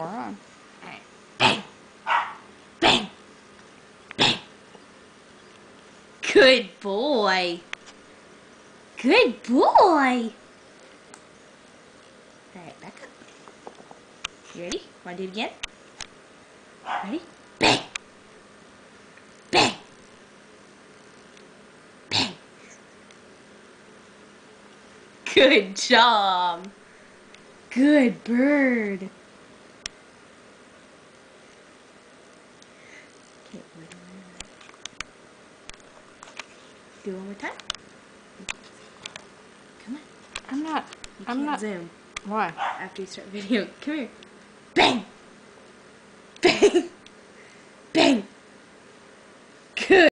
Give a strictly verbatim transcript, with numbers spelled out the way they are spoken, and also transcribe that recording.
We're on. Alright. Bang! Bang! Bang! Good boy! Good boy! Alright, back up. You ready? Wanna do it again? Ready? Bang! Bang! Bang! Good job! Good bird! Okay, do one more time. Come on. I'm not. You I'm can't not. Zoom. Why? After you start video. Come here. Bang!